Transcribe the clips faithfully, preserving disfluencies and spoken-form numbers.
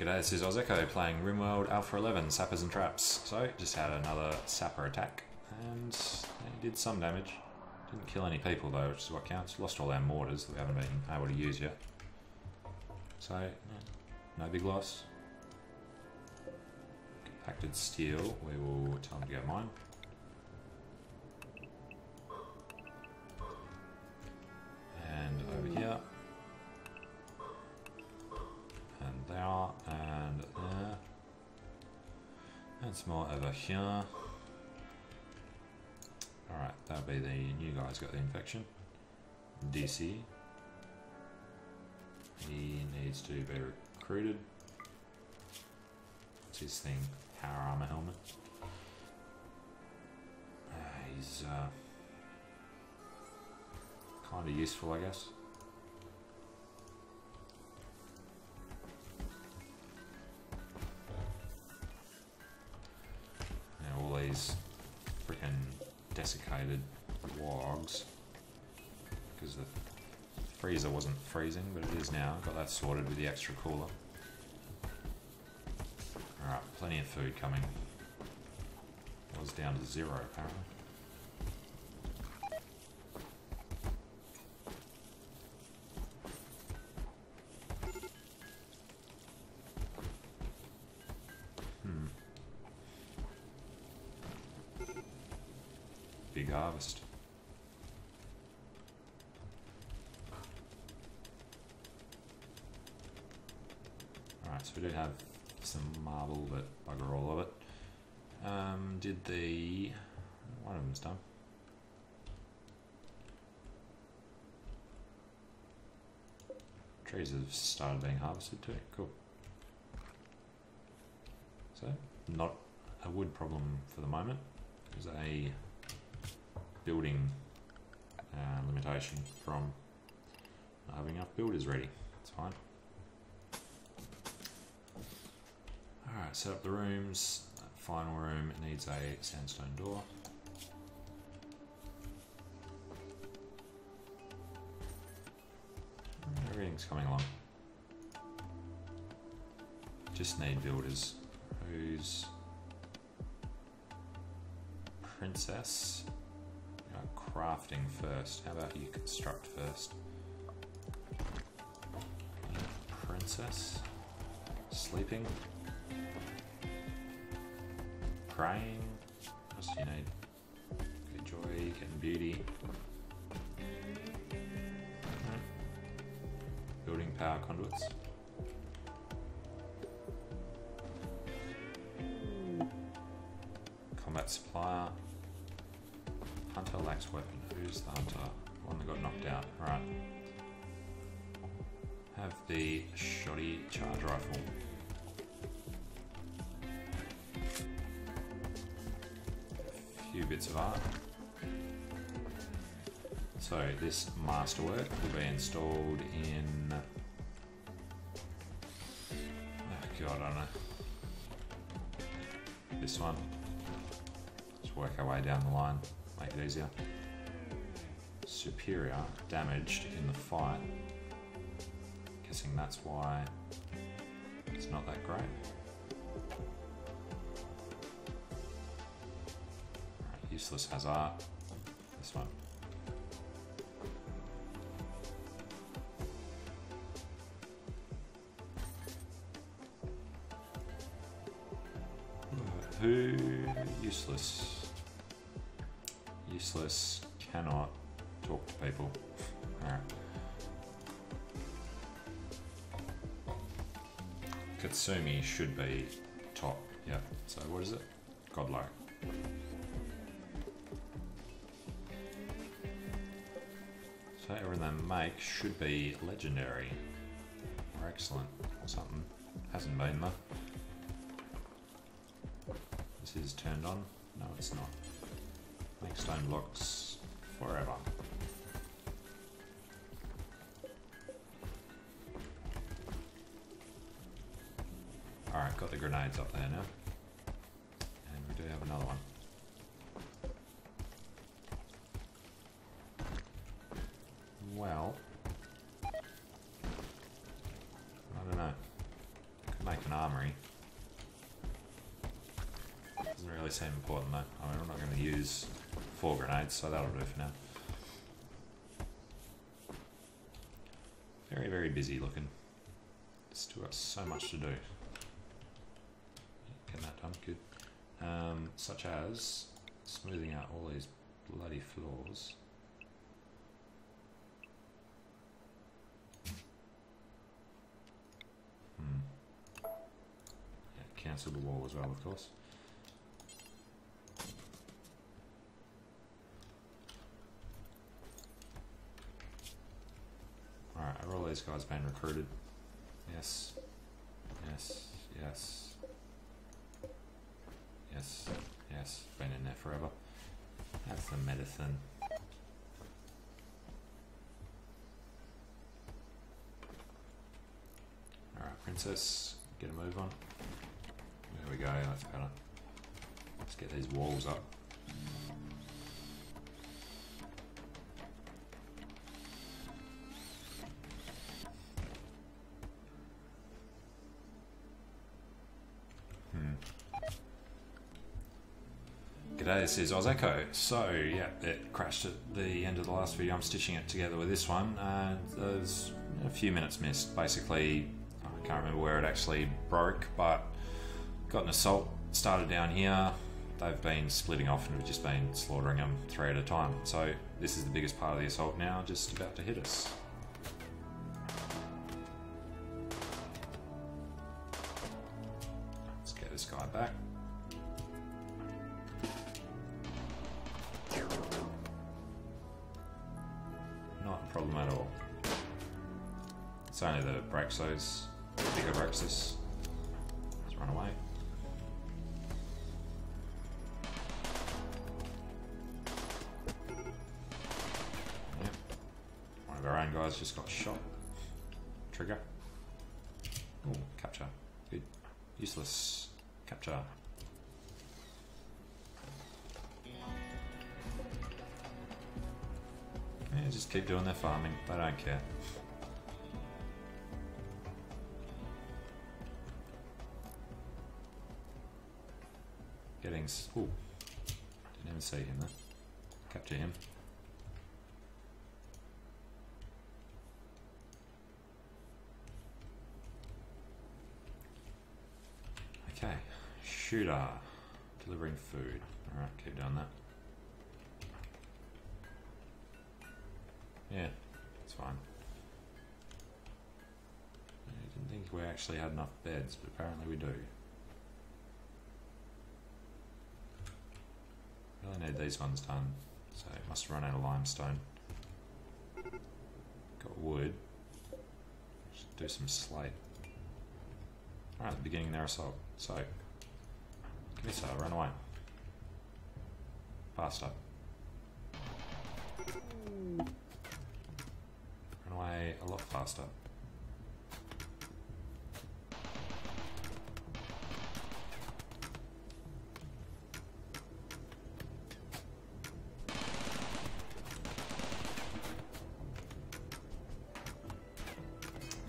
G'day, this is ausEcko playing RimWorld Alpha eleven, Sappers and Traps. So, just had another sapper attack, and they did some damage. Didn't kill any people though, which is what counts. Lost all our mortars that we haven't been able to use yet. So, no big loss. Compacted Steel, we will tell them to go mine. And over here. And there, and there. And some more over here. Alright, that'll be the new guy's got the infection. D C. He needs to be recruited. What's his thing? Power armor helmet. Uh, he's uh, kind of useful, I guess. These freaking desiccated logs, because the freezer wasn't freezing, but it is now. Got that sorted with the extra cooler. Alright, plenty of food coming. It was down to zero apparently. Big harvest. Alright, so we did have some marble, but bugger all of it. Um, did the... one of them's done. Trees have started being harvested too, cool. So, not a wood problem for the moment. There's a building uh, limitation from not having enough builders ready. It's fine. Alright, set up the rooms. That final room needs a sandstone door. Everything's coming along. Just need builders. Who's Princess? Crafting first. How about you construct first? Princess. Sleeping. Praying. What else do you need? Good joy, getting beauty. Building power conduits. Combat supplier. Hunter lacks weapon. Who's the hunter? One that got knocked out. Right. Have the shoddy charge rifle. A few bits of art. So this masterwork will be installed in... oh god, I don't know. This one. Just work our way down the line. Make it easier. Superior, damaged in the fight. Guessing that's why it's not that great. Right, useless has art. This one. Who? Useless. Useless, cannot talk to people. Alright. Katsumi should be top, yeah. So what is it? Godlike. So everything they make should be legendary or excellent or something. Hasn't been though. This is turned on. No, it's not. Make stone blocks forever. Alright, got the grenades up there now. And we do have another one. Well, I don't know. make an armory. Doesn't really seem important though. I mean, we're not going to use four grenades, so that'll do for now. Very, very busy looking. Still got so much to do. Getting that done, good. Um, such as smoothing out all these bloody floors. Hmm. Yeah, cancel the wall as well, of course. Alright, are all these guys being recruited? Yes. Yes. Yes. Yes. Yes. Been in there forever. That's the medicine. Alright, princess. Get a move on. There we go. That's better. Let's get these walls up. G'day, this is ausEcko. So, yeah, it crashed at the end of the last video. I'm stitching it together with this one. Uh, there's a few minutes missed. Basically, I can't remember where it actually broke, but got an assault started down here. They've been splitting off and we've just been slaughtering them three at a time. So this is the biggest part of the assault now, just about to hit us. Let's get this guy back. Problem at all. It's only the Braxos, the bigger Braxos. Let's run away. Yep. One of our own guys just got shot. Trigger. Oh, capture. Good. Useless. Capture. Just keep doing their farming, they don't care. Getting. Ooh. Didn't even see him there. Capture him. Okay. Shooter. Delivering food. Alright, keep doing that. Yeah, it's fine. I didn't think we actually had enough beds, but apparently we do. Really need these ones done, so it must have run out of limestone. Got wood. Should do some slate. Alright, the beginning of their assault. So, Gamisa, run away. Faster. A lot faster.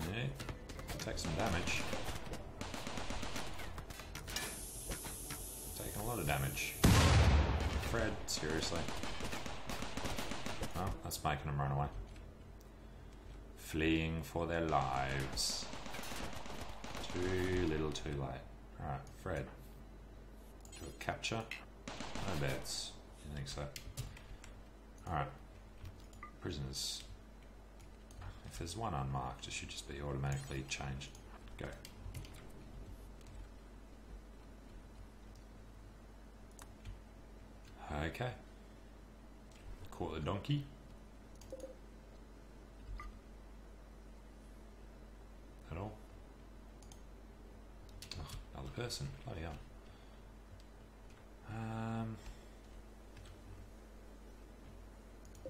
Yeah, take some damage. Taking a lot of damage. Fred, seriously. Oh, that's making him run away. Fleeing for their lives. Too little, too late. Alright, Fred. Do a capture. No beds. You think so? Alright. Prisoners. If there's one unmarked, it should just be automatically changed. Go. Okay. Caught the donkey. Person, bloody hell. Um,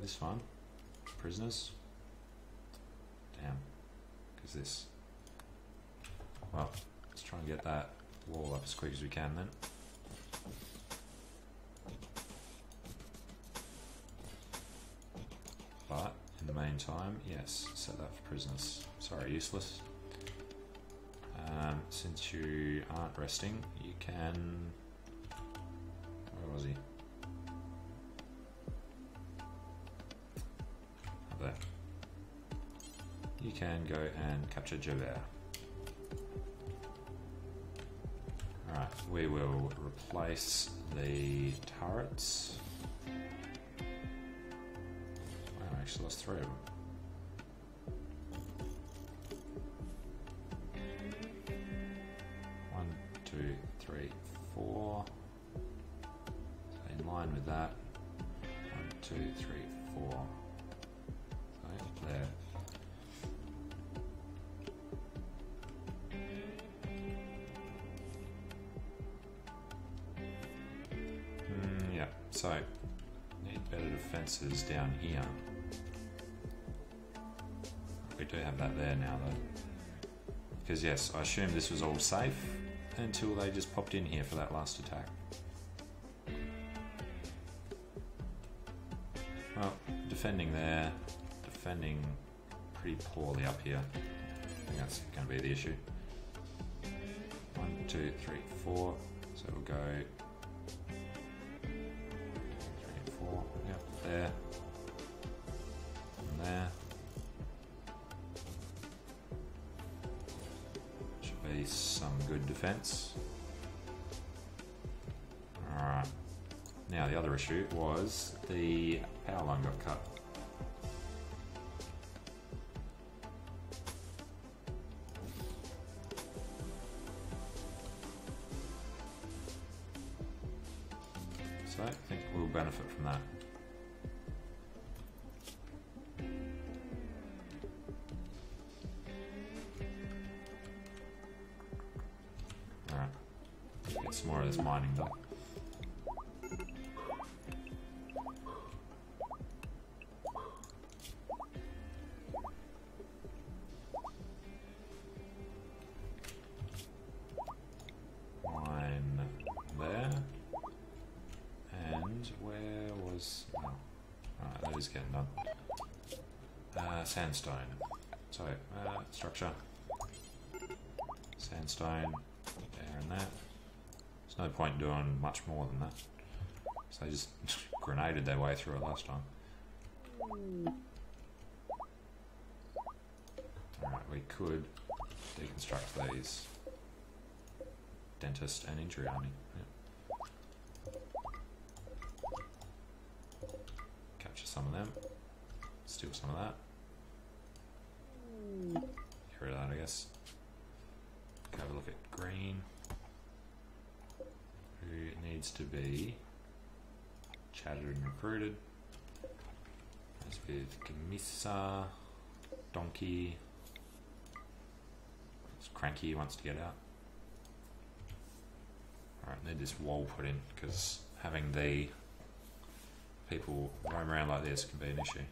this one, prisoners. Damn, because this. Well, let's try and get that wall up as quick as we can then. But in the meantime, yes, set that for prisoners. Sorry, useless. Um, since you aren't resting, you can... Where was he? Up there. You can go and capture Javert. Alright, we will replace the turrets. Wow, I actually lost three of them. One, two, three, four. So in line with that, one, two, three, four. So there. Mm, yeah, so need better defenses down here. We do have that there now though, because yes, I assume this was all safe until they just popped in here for that last attack. Well, defending there, defending pretty poorly up here. I think that's going to be the issue. One, two, three, four. So we'll go three, four. Yep, there and there. Some good defense. Alright. Now the other issue was the power line got cut. So I think we'll benefit from that. More of this mining though. Mine there. And where was... Oh. Alright, that is getting done. Uh, sandstone. So, uh, structure. Sandstone. There and there. There's no point doing much more than that. So they just grenaded their way through it last time. Alright, we could deconstruct these. Dentist and injury army. Yep. Capture some of them. Steal some of that. Get rid of that, I guess. Have a look at green. Who needs to be chatted and recruited. That's with Gamisa, Donkey. It's cranky, he wants to get out. Alright, need this wall put in because having the people roam around like this can be an issue.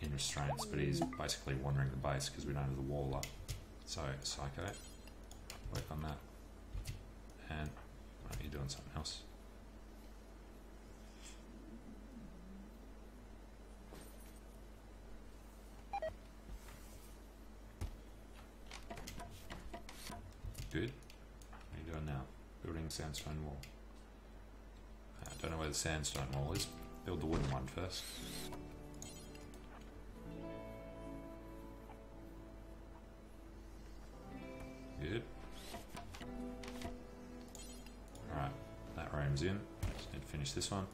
In restraints, but he's basically wandering the base because we don't have the wall up. So, Psycho, work on that. And oh, you're doing something else. Good. What are you doing now? Building a sandstone wall. I don't know where the sandstone wall is. Build the wooden one first. Good. Alright, that room's in. Just need to finish this one.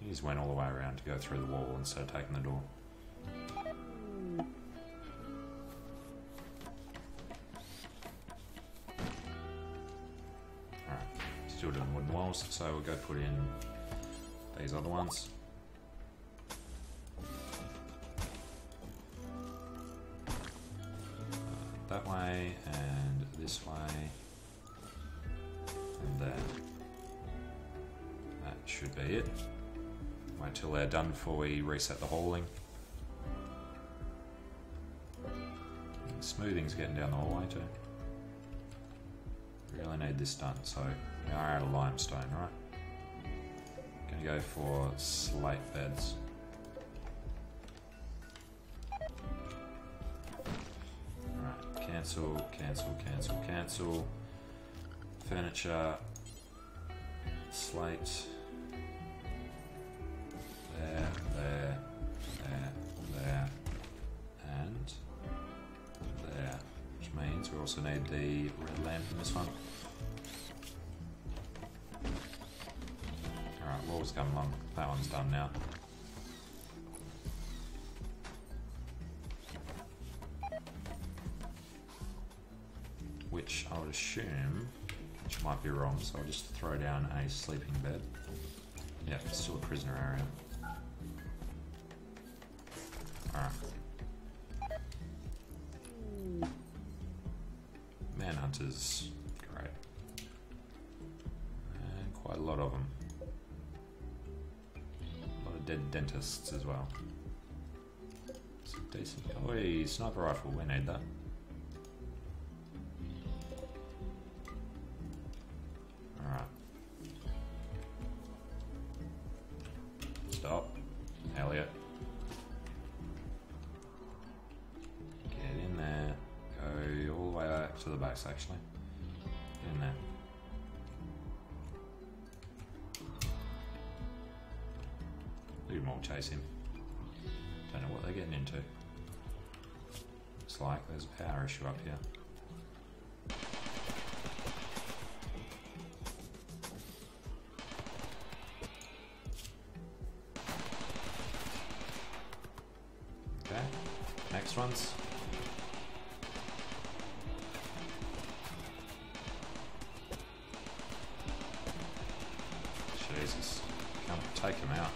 He just went all the way around to go through the wall instead of taking the door. Alright, still doing wooden walls, so we'll go put in these other ones. That way, and this way, and there. That should be it. Wait till they're done before we reset the hauling. And smoothing's getting down the hallway too. Really need this done, so we are out of limestone, right? Gonna go for slate beds. Alright, cancel, cancel, cancel, cancel. Furniture, slate. There, there, there, there, and there. Which means we also need the red lamp in this one. Alright, wall's come along. That one's done now. Which I would assume, which might be wrong, so I'll just throw down a sleeping bed. Yeah, it's still a prisoner area. Alright. Manhunters. Great. And quite a lot of them. A lot of dead dentists as well. It's a decent. Oi, sniper rifle, we need that. Alright. Stop. Elliot. To the base, actually. Get in there. Leave them all chase him. Don't know what they're getting into. Looks like there's a power issue up here. Okay, next one's. Jesus, come take him out.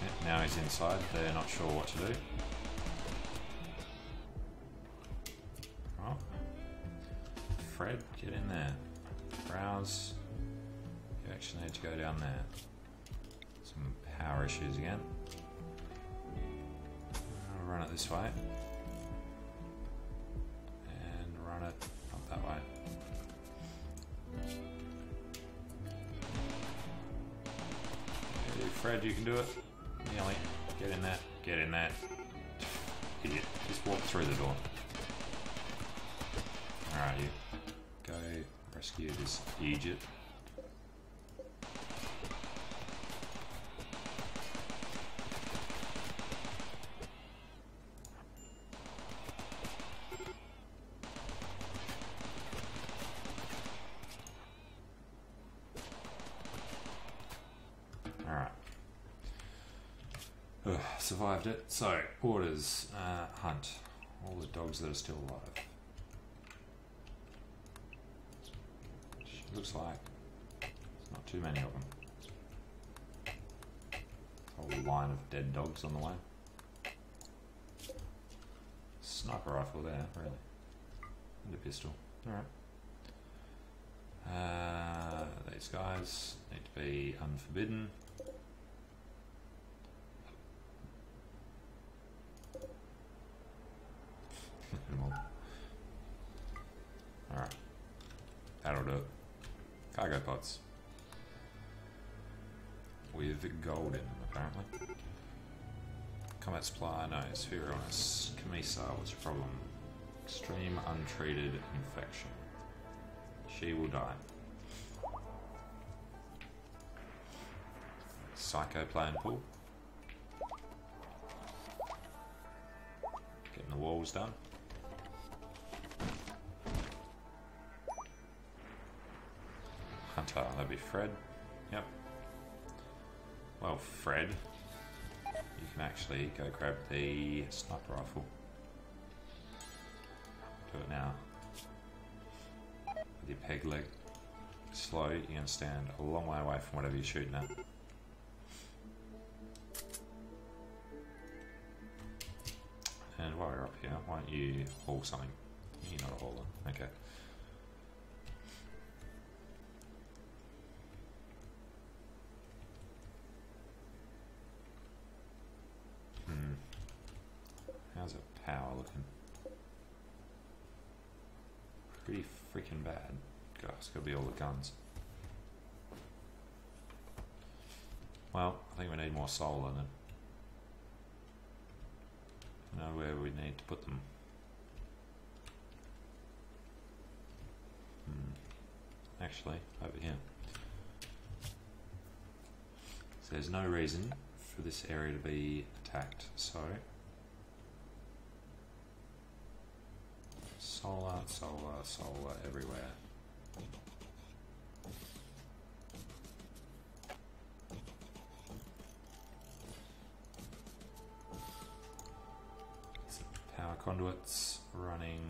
Yeah, now he's inside, they're not sure what to do. Oh. Fred, get in there. Browse. You actually need to go down there. Some power issues again. I'll run it this way. Fred, you can do it. Nearly. Get in that. Get in that. Idiot. Just walk through the door. Alright, you. Go rescue this idiot. Survived it. So, orders, uh, hunt. All the dogs that are still alive. Looks like there's not too many of them. A whole line of dead dogs on the way. Sniper rifle there, really. And a pistol. Alright. Uh, these guys need to be unforbidden. Alright, that'll do it. Cargo pods. With gold in them, apparently. Combat supply, no. Sphere illness. Gamisa was a problem. Extreme untreated infection. She will die. Psycho playing pool. Getting the walls done. Hunter, that'd be Fred. Yep. Well, Fred, you can actually go grab the sniper rifle. Do it now. With your peg leg slow, you're going to stand a long way away from whatever you're shooting at. And while you're up here, why don't you haul something? You're not a hauler. Okay. How's it power looking? Pretty freaking bad. Gosh, it's gonna be all the guns. Well, I think we need more solar then. I know where we need to put them. Hmm. Actually, over here. So there's no reason for this area to be attacked, so solar, solar, solar everywhere. Power conduits running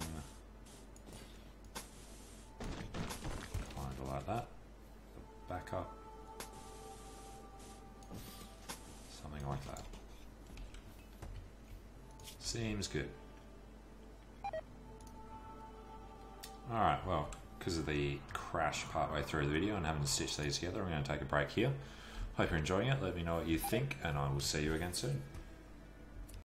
kind of like that. Back up. Something like that. Seems good. Alright, well, because of the crash partway through the video and having to stitch these together, I'm going to take a break here. Hope you're enjoying it. Let me know what you think, and I will see you again soon.